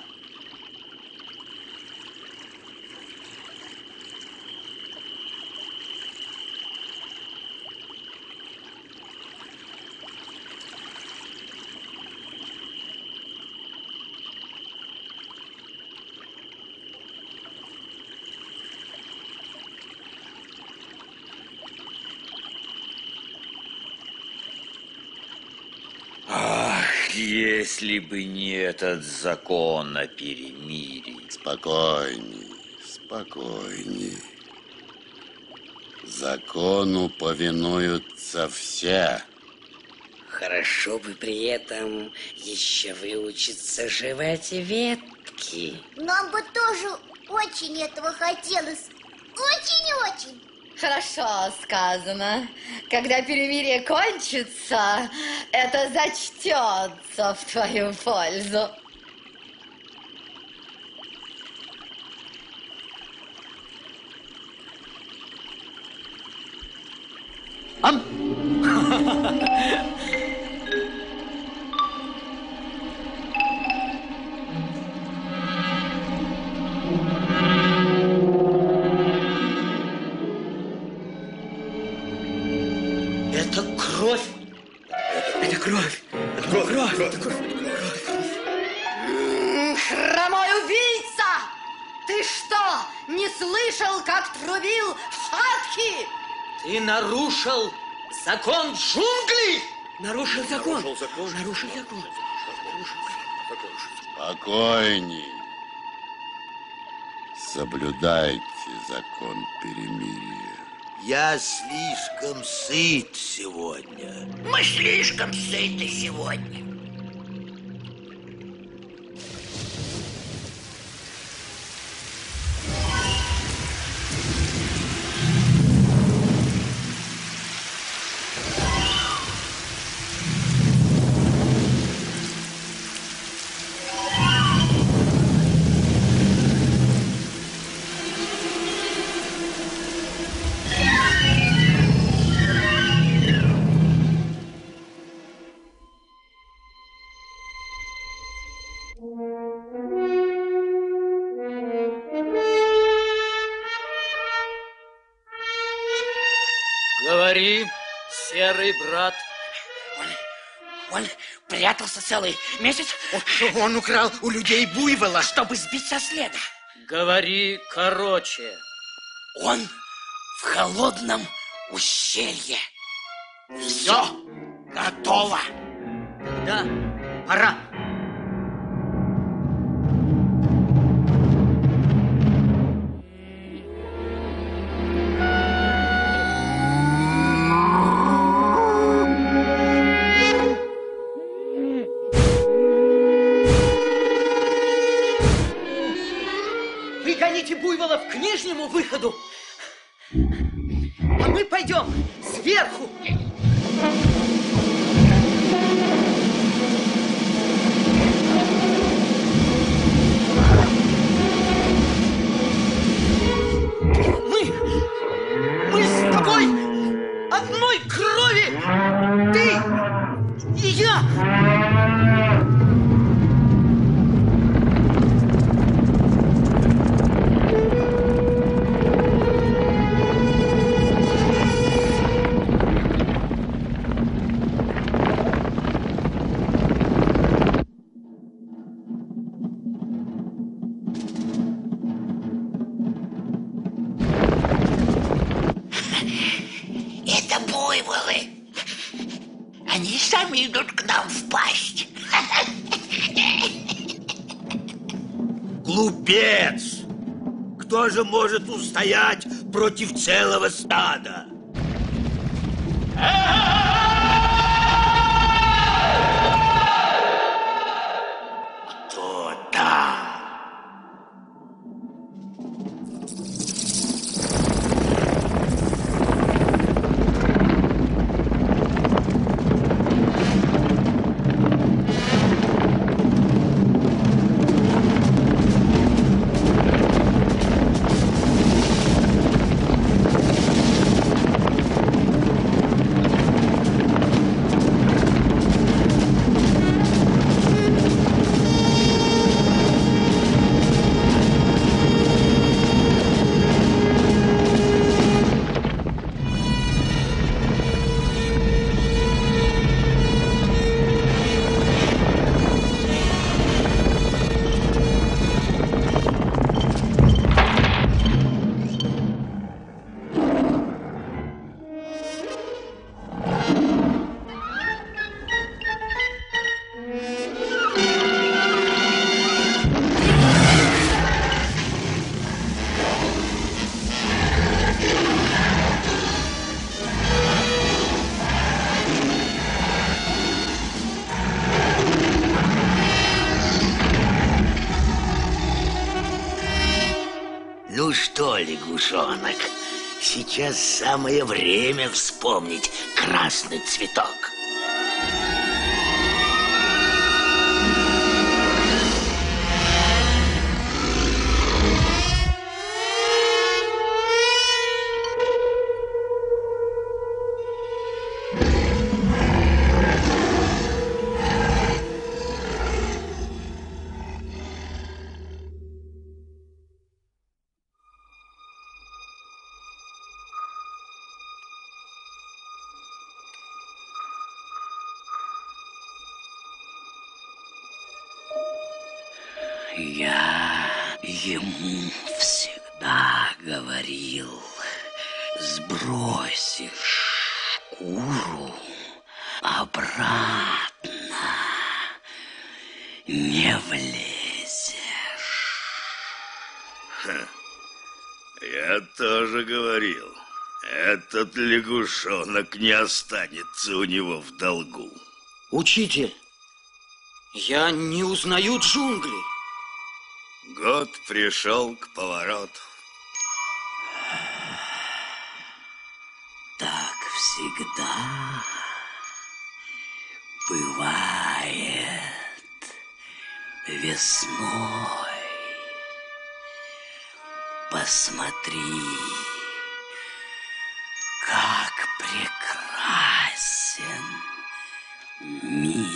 Если бы не этот закон о перемирии. Спокойней, спокойней. Закону повинуются все. Хорошо бы при этом еще выучиться жевать ветки. Нам бы тоже очень этого хотелось. Очень-очень. Хорошо сказано. Когда перемирие кончится, это зачтется в твою пользу. Нарушил закон джунглей! Нарушил закон! Нарушил закон! Нарушил закон! Спокойней! Соблюдайте закон перемирия. Я слишком сыт сегодня. Мы слишком сыты сегодня. Брат. Он прятался целый месяц. Он украл у людей буйвола, чтобы сбить со следа. Говори короче. Он в холодном ущелье. Все готово. Тогда пора. Выходу. А мы пойдем сверху. Мы с тобой одной крови. Ты и я. Кто же может устоять против целого стада? Кто там? Ну что, лягушонок, сейчас самое время вспомнить красный цветок. Я ему всегда говорил, сбросишь шкуру обратно, не влезешь. Ха. Я тоже говорил, этот лягушонок не останется у него в долгу. Учитель, я не узнаю джунгли. Год пришел к повороту. Так всегда бывает весной. Посмотри, как прекрасен мир.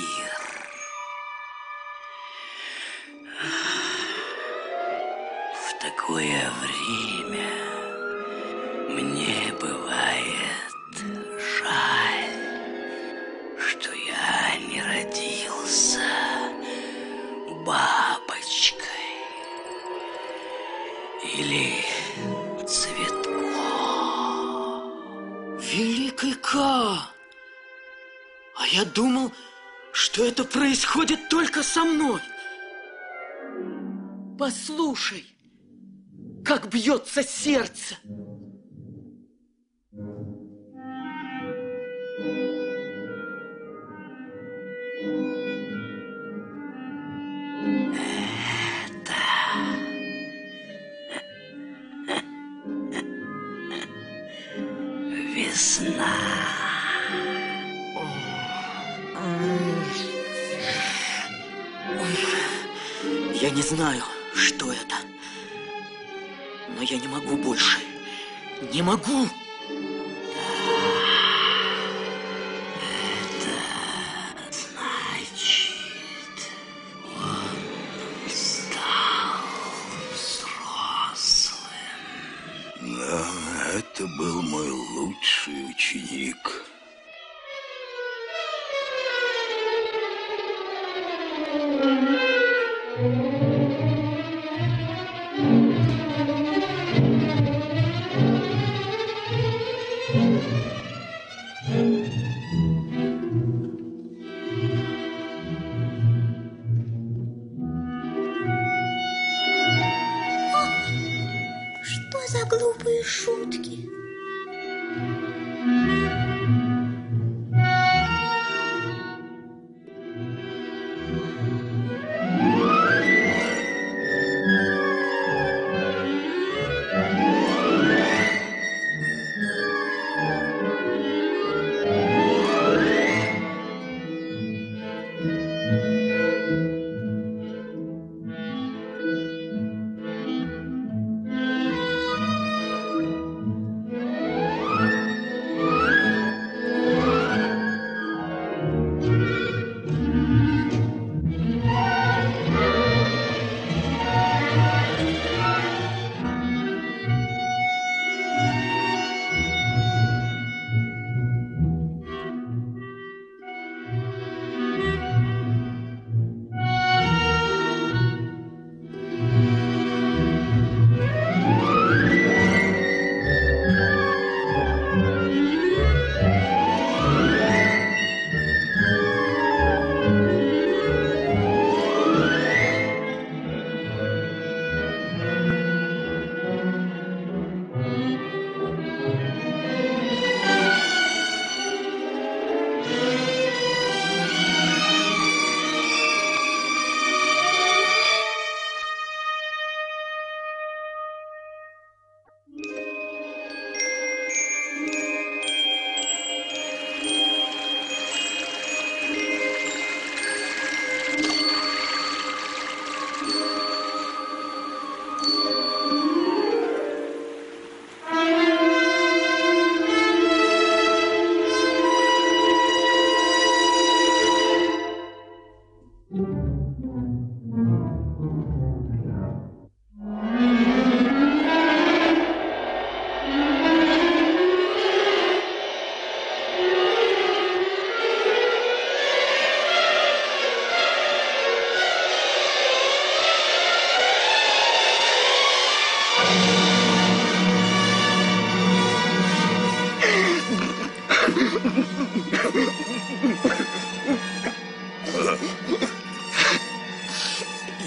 Такое время мне бывает жаль, что я не родился бабочкой или цветком. Великий Ка! А я думал, что это происходит только со мной. Послушай, как бьется сердце. Это весна. Я не знаю, что это. Но я не могу больше. Не могу. Это значит, он стал взрослым. Да, это был мой лучший ученик.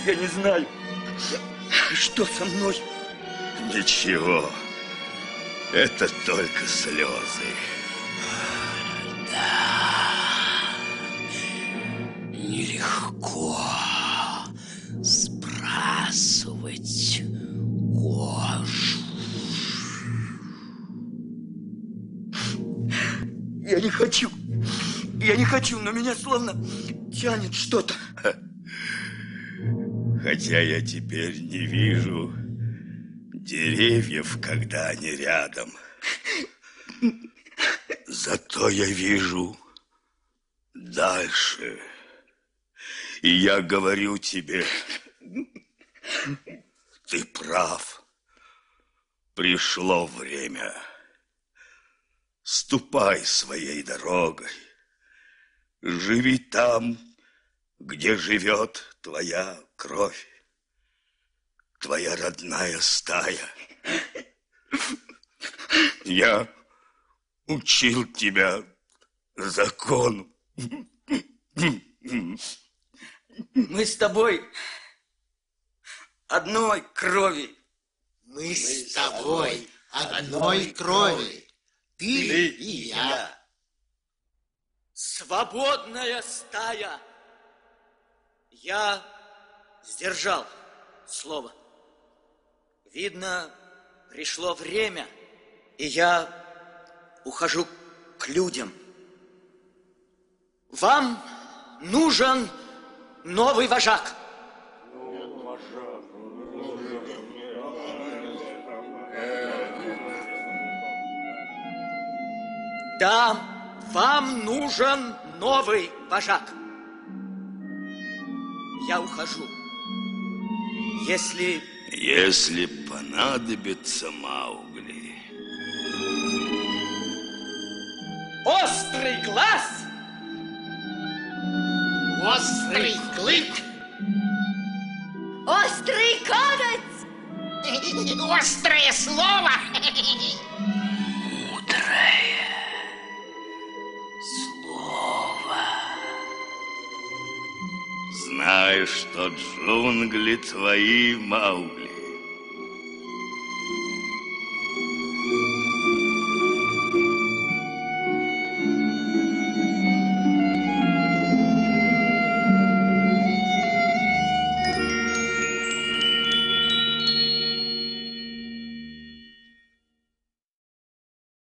Я не знаю, что со мной. Ничего, это только слезы. Да, нелегко сбрасывать кожу. Я не хочу, но меня словно тянет что-то. Хотя я теперь не вижу деревьев, когда они рядом. Зато я вижу дальше. И я говорю тебе, ты прав. Пришло время. Ступай своей дорогой. Живи там, где живет твоя кровь, твоя родная стая. Я учил тебя закону. Мы с тобой одной крови. Мы с тобой одной крови. Ты и я. Свободная стая. Я сдержал слово. Видно, пришло время, и я ухожу к людям. Вам нужен новый вожак. Да, вам нужен новый вожак. Я ухожу. Если понадобится, Маугли. Острый глаз! Острый клык! Острый коготь! Острое слово! Мудрое слово. Знаешь, что джунгли твои, Маугли.